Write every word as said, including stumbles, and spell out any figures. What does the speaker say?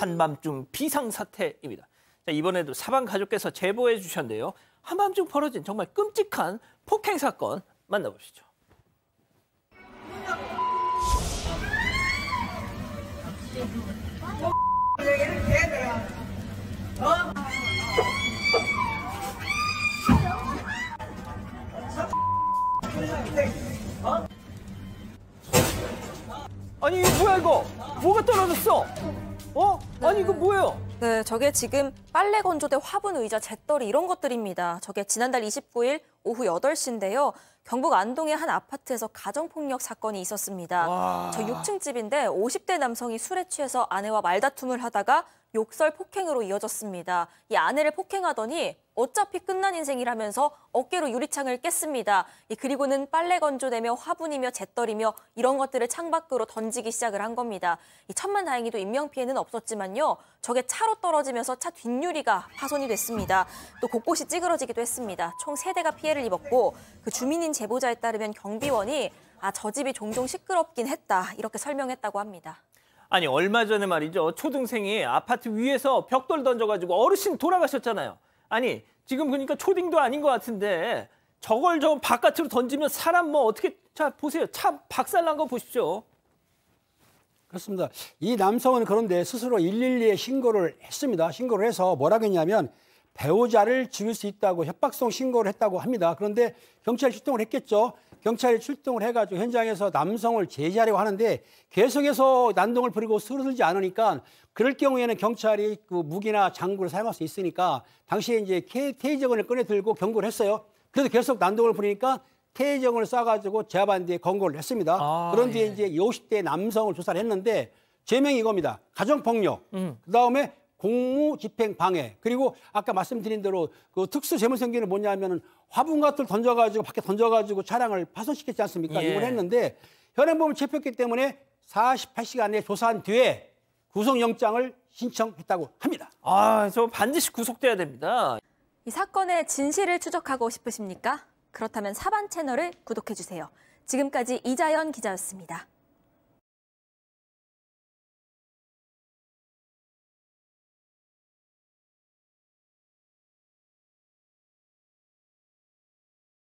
한밤중 비상사태입니다. 자, 이번에도 사방가족께서 제보해 주셨는데요. 한밤중 벌어진 정말 끔찍한 폭행 사건 만나보시죠. 아니 이거 뭐야 이거? 뭐가 떨어졌어? 어? 아니 이거 뭐예요? 네, 저게 지금 빨래 건조대, 화분, 의자, 재떨이 이런 것들입니다. 저게 지난달 이십구 일 오후 여덟 시인데요. 경북 안동의 한 아파트에서 가정폭력 사건이 있었습니다. 와... 저 육 층 집인데 오십 대 남성이 술에 취해서 아내와 말다툼을 하다가 욕설 폭행으로 이어졌습니다. 이 아내를 폭행하더니 어차피 끝난 인생이라면서 어깨로 유리창을 깼습니다. 그리고는 빨래 건조대며 화분이며 재떨이며 이런 것들을 창밖으로 던지기 시작을 한 겁니다. 천만다행히도 인명피해는 없었지만요. 저게 차로 떨어지면서 차 뒷유리가 파손이 됐습니다. 또 곳곳이 찌그러지기도 했습니다. 총 세 대가 피해를 입었고 그 주민인 제보자에 따르면 경비원이 아, 저 집이 종종 시끄럽긴 했다 이렇게 설명했다고 합니다. 아니 얼마 전에 말이죠. 초등생이 아파트 위에서 벽돌 던져가지고 어르신 돌아가셨잖아요. 아니 지금 그러니까 초딩도 아닌 것 같은데 저걸 저 바깥으로 던지면 사람 뭐 어떻게... 자 보세요. 참 박살난 거 보십시오. 그렇습니다. 이 남성은 그런데 스스로 일일이에 신고를 했습니다. 신고를 해서 뭐라고 했냐면 배우자를 죽일 수 있다고 협박성 신고를 했다고 합니다. 그런데 경찰이 출동을 했겠죠. 경찰이 출동을 해가지고 현장에서 남성을 제지하려고 하는데 계속해서 난동을 부리고 쓰러들지 않으니까 그럴 경우에는 경찰이 그 무기나 장구를 사용할 수 있으니까 당시에 이제 테이저건을 꺼내 들고 경고를 했어요. 그래서 계속 난동을 부리니까 테이저건을 쏴가지고 제압한 뒤에 권고를 했습니다. 아, 그런 뒤에 예. 이제 오십 대 남성을 조사를 했는데 죄명이 이겁니다. 가정폭력. 음. 그 다음에 공무집행 방해. 그리고 아까 말씀드린 대로 그 특수재무생기는 뭐냐면은 화분 같은 걸 던져가지고 밖에 던져가지고 차량을 파손시켰지 않습니까? 예. 이걸 했는데 현행범을 체포했기 때문에 사십팔 시간 내에 조사한 뒤에 구속영장을 신청했다고 합니다. 아, 저 반드시 구속돼야 됩니다. 이 사건의 진실을 추적하고 싶으십니까? 그렇다면 사반 채널을 구독해주세요. 지금까지 이자연 기자였습니다.